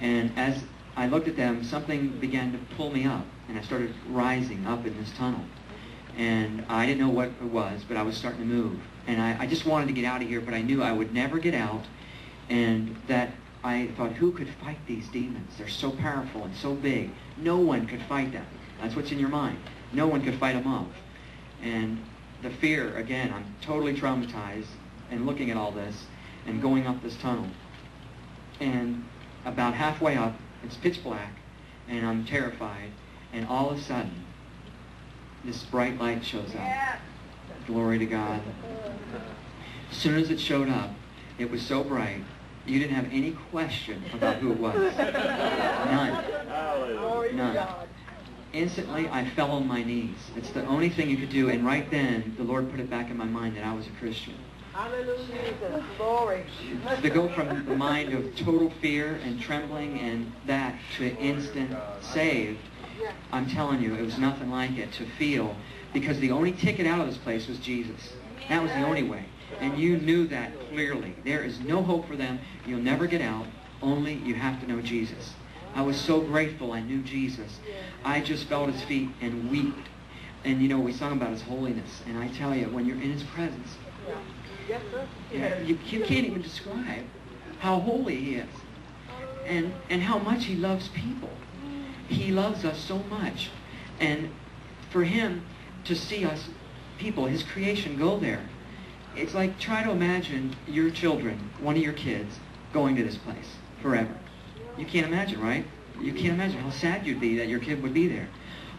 And as I looked at them, something began to pull me up, and I started rising up in this tunnel. And I didn't know what it was, but I was starting to move. And I just wanted to get out of here, but I knew I would never get out, and that I thought, who could fight these demons? They're so powerful and so big. No one could fight them. That's what's in your mind. No one could fight them off. And the fear, again, I'm totally traumatized and looking at all this and going up this tunnel. And about halfway up, it's pitch black, and I'm terrified, and all of a sudden, this bright light shows up. Glory to God. As soon as it showed up, it was so bright, you didn't have any question about who it was. None. None. Instantly, I fell on my knees. It's the only thing you could do, and right then, the Lord put it back in my mind that I was a Christian. Hallelujah, glory. To go from the mind of total fear and trembling and that to instant saved, I'm telling you, it was nothing like it to feel, because the only ticket out of this place was Jesus. That was the only way. And you knew that clearly. There is no hope for them. You'll never get out. Only you have to know Jesus. I was so grateful I knew Jesus. I just felt his feet and wept. And you know, we sung about his holiness. And I tell you, when you're in his presence, you can't even describe how holy he is. And how much he loves people. He loves us so much. And for him to see us people, his creation, go there, it's like, try to imagine your children, one of your kids, going to this place forever. You can't imagine, right? You can't imagine how sad you'd be that your kid would be there.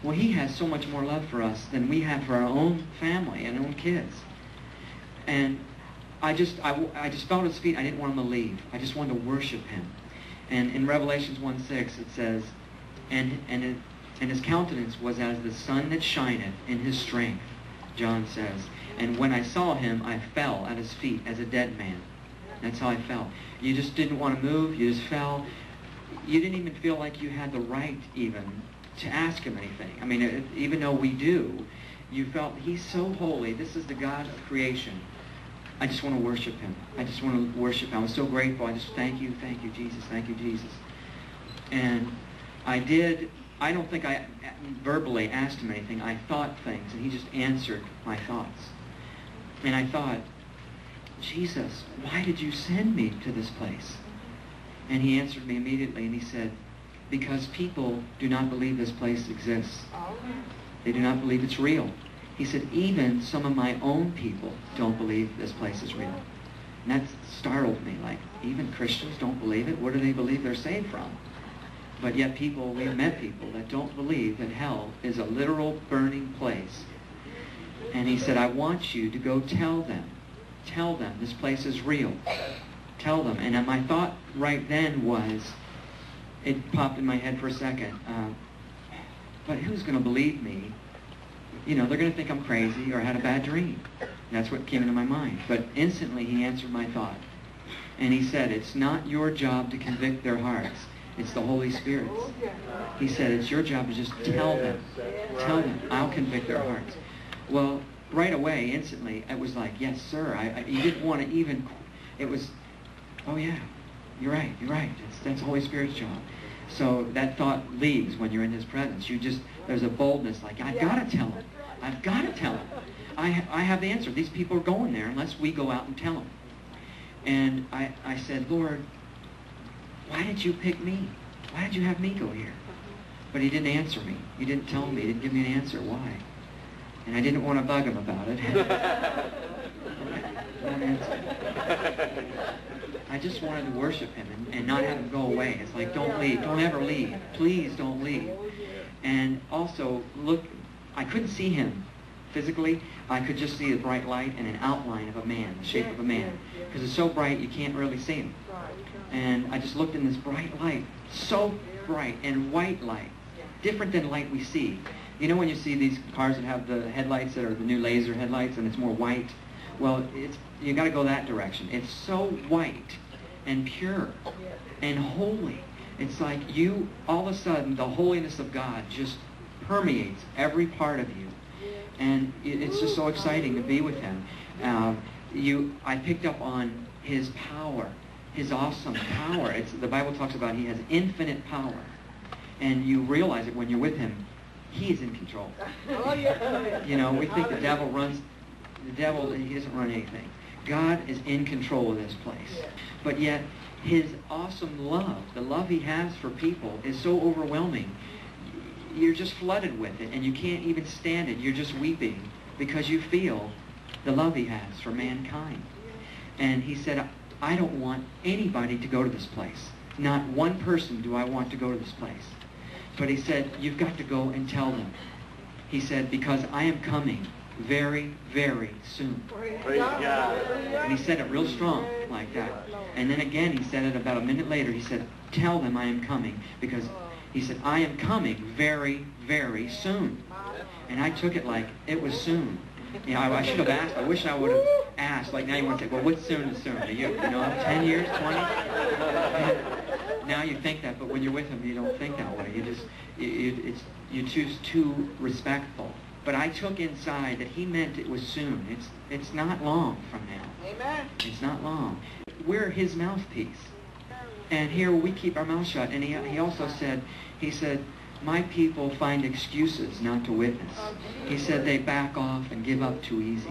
Well, he has so much more love for us than we have for our own family and own kids. And I just fell at his feet. I didn't want him to leave. I just wanted to worship him. And in Revelations 1:6 it says, and his countenance was as the sun that shineth in his strength, John says. And when I saw him, I fell at his feet as a dead man. That's how I fell. You just didn't want to move. You just fell. You didn't even feel like you had the right even to ask him anything. I mean, even though we do, you felt he's so holy. This is the God of creation. I just want to worship him. I just want to worship him. I was so grateful. I just thank you, Jesus. Thank you, Jesus. And I did. I don't think I verbally asked him anything. I thought things, and he just answered my thoughts. And I thought, Jesus, why did you send me to this place? And he answered me immediately, and he said, because people do not believe this place exists. They do not believe it's real. He said, even some of my own people don't believe this place is real. And that startled me, like, even Christians don't believe it? What do they believe they're saved from? But yet people, we've met people that don't believe that hell is a literal burning place. And he said, I want you to go tell them. Tell them this place is real. Tell them. And my thought right then was, it popped in my head for a second, but who's going to believe me? You know, they're going to think I'm crazy or I had a bad dream. And that's what came into my mind. But instantly he answered my thought. And he said, it's not your job to convict their hearts. It's the Holy Spirit's. He said, it's your job to just tell them. Tell them. I'll convict their hearts. Well, right away, instantly, it was like, yes, sir. You didn't want to even, it was, oh yeah, you're right, that's the Holy Spirit's job. So that thought leaves when you're in his presence. You just, there's a boldness like, I've got to tell him. I've got to tell him. I have the answer. These people are going there unless we go out and tell them. And I said, Lord, why did you pick me? Why did you have me go here? But he didn't answer me. He didn't tell me. He didn't give me an answer. Why? And I didn't want to bug him about it. I just wanted to worship him and not have him go away. It's like, don't leave. Don't ever leave. Please don't leave. And also, look, I couldn't see him physically. I could just see the bright light and an outline of a man, the shape of a man. Because it's so bright, you can't really see him. And I just looked in this bright light, so bright, and white light, different than light we see. You know when you see these cars that have the headlights that are the new laser headlights and it's more white? Well, you got to go that direction. It's so white and pure and holy. It's like you, all of a sudden, the holiness of God just permeates every part of you. And it's just so exciting to be with him. I picked up on his power his awesome power. The Bible talks about he has infinite power. And you realize it when you're with him. He is in control. Oh, yeah. You know, we think the devil runs. The devil, he doesn't run anything. God is in control of this place. Yeah. But yet, his awesome love, the love he has for people, is so overwhelming. You're just flooded with it, and you can't even stand it. You're just weeping because you feel the love he has for mankind. And he said, I don't want anybody to go to this place. Not one person do I want to go to this place. But he said, you've got to go and tell them. He said, because I am coming very, very soon. Praise God. And he said it real strong like that. And then again, he said it about a minute later. He said, tell them I am coming, because he said, I am coming very, very soon. And I took it like it was soon. You know, I should have asked. I wish I would have asked. Like now you want to say, well, what's soon is soon? You know, 10 years, 20? Now you think that, but when you're with him, you don't think that way. You choose too respectful. But I took inside that he meant it was soon. It's not long from now. Amen. It's not long. We're his mouthpiece. And here we keep our mouth shut. And he also said, my people find excuses not to witness. He said they back off and give up too easy.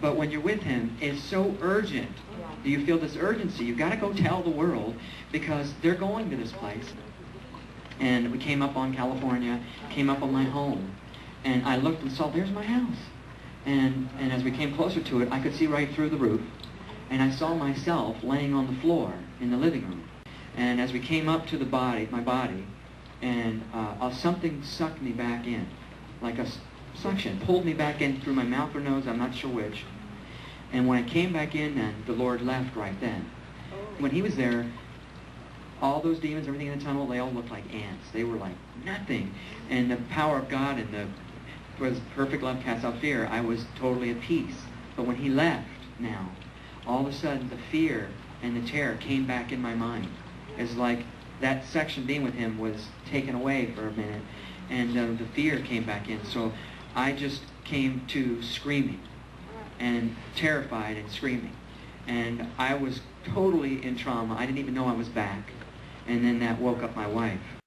But when you're with him, it's so urgent. Do you feel this urgency? You've got to go tell the world because they're going to this place. And we came up on California, came up on my home. And I looked and saw, there's my house. And as we came closer to it, I could see right through the roof. And I saw myself laying on the floor in the living room. And as we came up to the body, my body, and something sucked me back in, like a suction, pulled me back in through my mouth or nose, I'm not sure which. And when I came back in, then the Lord left right then. When he was there, all those demons, everything in the tunnel, they all looked like ants. They were like nothing. And the power of God and the perfect love casts out fear. I was totally at peace. But when he left now, all of a sudden the fear and the terror came back in my mind. It's like that section being with him was taken away for a minute, and the fear came back in. So I just came to screaming, and terrified and screaming. And I was totally in trauma. I didn't even know I was back. And then that woke up my wife.